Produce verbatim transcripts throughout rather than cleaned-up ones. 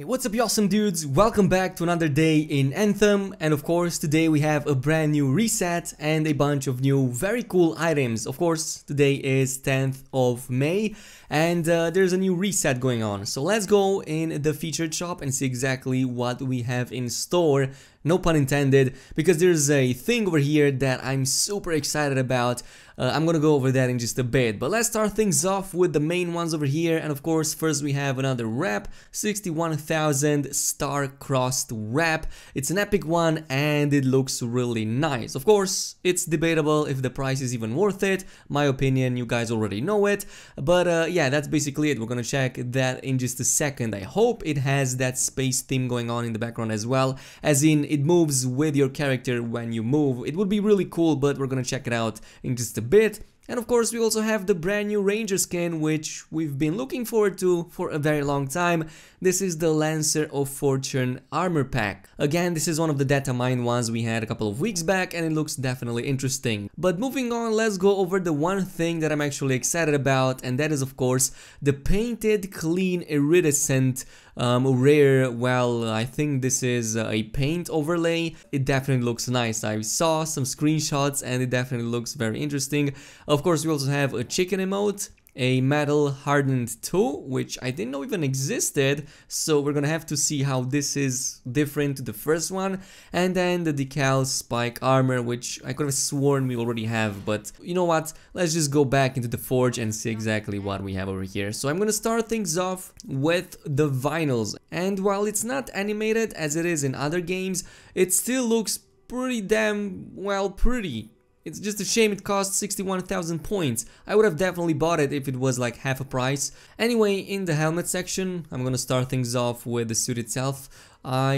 Hey, what's up, awesome dudes? Welcome back to another day in Anthem, and of course today we have a brand new reset and a bunch of new very cool items. Of course today is tenth of May and uh, there's a new reset going on, so let's go in the featured shop and see exactly what we have in store. No pun intended, because there's a thing over here that I'm super excited about. Uh, I'm gonna go over that in just a bit, but let's start things off with the main ones over here. And of course, first we have another wrap, sixty-one thousand star-crossed wrap. It's an epic one and it looks really nice. Of course, it's debatable if the price is even worth it. My opinion, you guys already know it. But uh, yeah, that's basically it. We're gonna check that in just a second. I hope it has that space theme going on in the background as well, as in it moves with your character when you move. It would be really cool, but we're gonna check it out in just a bit. And of course we also have the brand new Ranger skin, which we've been looking forward to for a very long time. This is the Lancer of Fortune armor pack. Again, this is one of the data mine ones we had a couple of weeks back and it looks definitely interesting. But moving on, let's go over the one thing that I'm actually excited about, and that is of course the painted clean iridescent Um, rare. Well, I think this is a paint overlay. It definitely looks nice. I saw some screenshots and it definitely looks very interesting. Of course, we also have a chicken emote, a metal hardened two, which I didn't know even existed, so we're gonna have to see how this is different to the first one. And then the decal spike armor, which I could have sworn we already have, but you know what, let's just go back into the forge and see exactly what we have over here. So I'm gonna start things off with the vinyls, and while it's not animated as it is in other games, it still looks pretty damn well pretty. It's just a shame it costs sixty-one thousand points. I would have definitely bought it if it was like half a price. Anyway, in the helmet section, I'm gonna start things off with the suit itself. I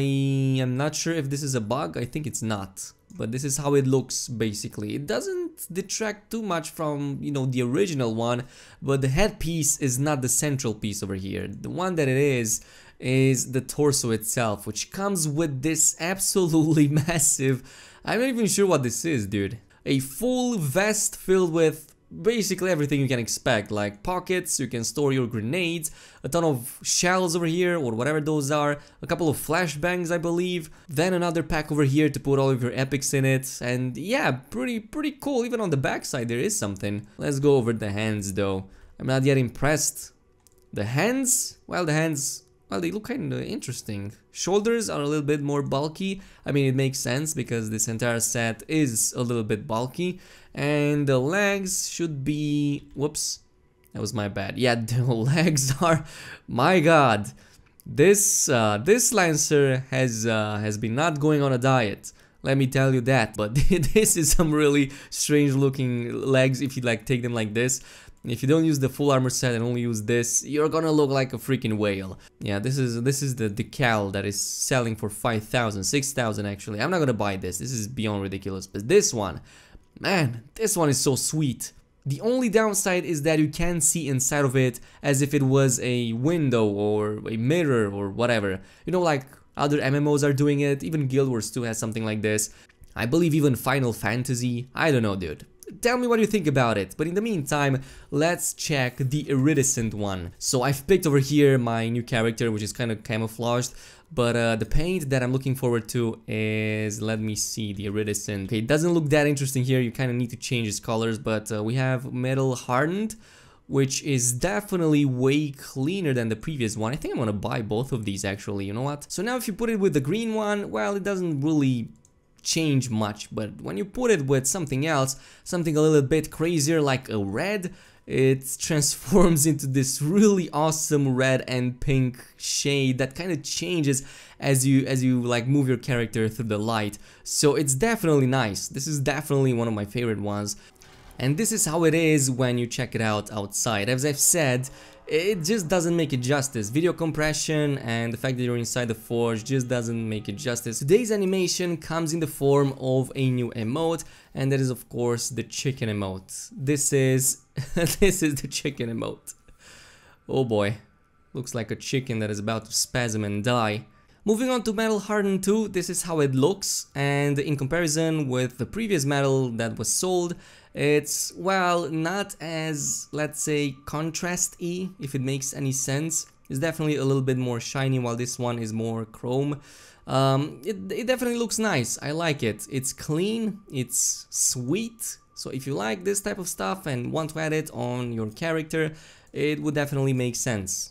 am not sure if this is a bug. I think it's not. But this is how it looks basically. It doesn't detract too much from, you know, the original one, but the headpiece is not the central piece over here. The one that it is is the torso itself, which comes with this absolutely massive... I'm not even sure what this is, dude. A full vest filled with basically everything you can expect, like pockets, you can store your grenades, a ton of shells over here, or whatever those are, a couple of flashbangs I believe, then another pack over here to put all of your epics in it, and yeah, pretty pretty cool. Even on the backside there is something. Let's go over the hands though. I'm not yet impressed. The hands? Well, the hands... Well, they look kind of interesting. Shoulders are a little bit more bulky. I mean, it makes sense because this entire set is a little bit bulky. And the legs should be... Whoops. That was my bad. Yeah, the legs are... My god. This uh, this Lancer has, uh, has been not going on a diet. Let me tell you that. But this is some really strange looking legs if you like take them like this. If you don't use the full armor set and only use this, you're gonna look like a freaking whale. Yeah, this is this is the decal that is selling for five thousand, six thousand actually. I'm not gonna buy this. This is beyond ridiculous. But this one, man, this one is so sweet. The only downside is that you can see inside of it as if it was a window or a mirror or whatever. You know, like other M M Os are doing it. Even Guild Wars two has something like this. I believe even Final Fantasy. I don't know, dude. Tell me what you think about it, but in the meantime, let's check the iridescent one. So I've picked over here my new character, which is kind of camouflaged, but uh, the paint that I'm looking forward to is, let me see, the iridescent. Okay, it doesn't look that interesting here, you kind of need to change its colors, but uh, we have metal hardened, which is definitely way cleaner than the previous one. I think I'm gonna buy both of these actually, you know what? So now if you put it with the green one, well, it doesn't really... change much, but when you put it with something else, something a little bit crazier like a red, it transforms into this really awesome red and pink shade that kind of changes as you as you like move your character through the light. So it's definitely nice. This is definitely one of my favorite ones, and this is how it is when you check it out outside. As I've said, it just doesn't make it justice. Video compression and the fact that you're inside the forge just doesn't make it justice. Today's animation comes in the form of a new emote, and that is of course the chicken emote. This is this is the chicken emote. Oh boy, looks like a chicken that is about to spasm and die. Moving on to Metal Hardened two, this is how it looks, and in comparison with the previous metal that was sold, it's, well, not as, let's say, contrast-y, if it makes any sense. is definitely a little bit more shiny, while this one is more chrome. Um, it, it definitely looks nice, I like it. It's clean, it's sweet, so if you like this type of stuff and want to add it on your character, it would definitely make sense.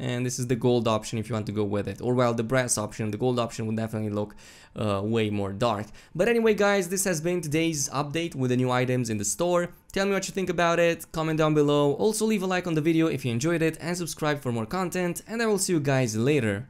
And this is the gold option if you want to go with it, or well, the brass option. The gold option would definitely look uh, way more dark. But anyway guys, this has been today's update with the new items in the store. Tell me what you think about it, comment down below, also leave a like on the video if you enjoyed it, and subscribe for more content, and I will see you guys later.